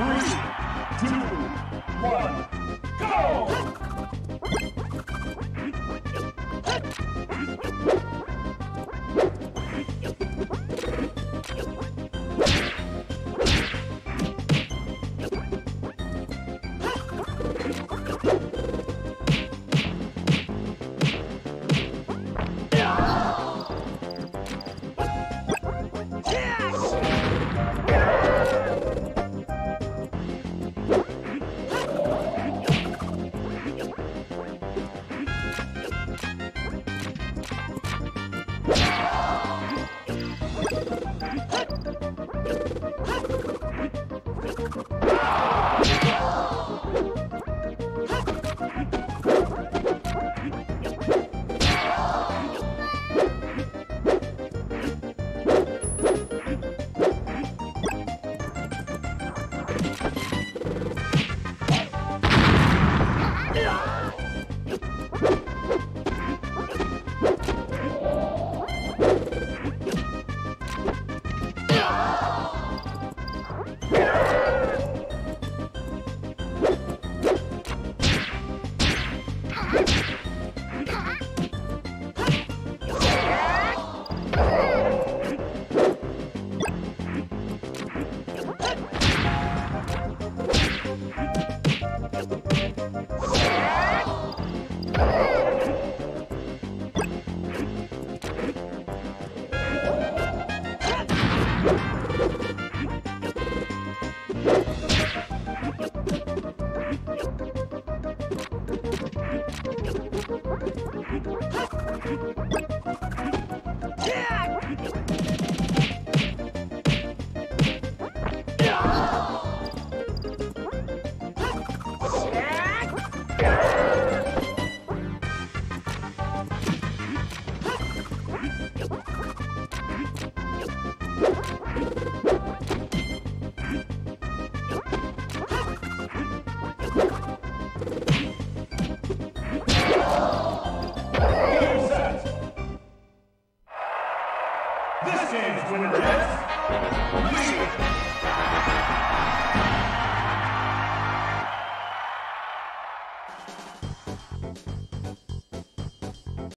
3, 2, 1, go! What?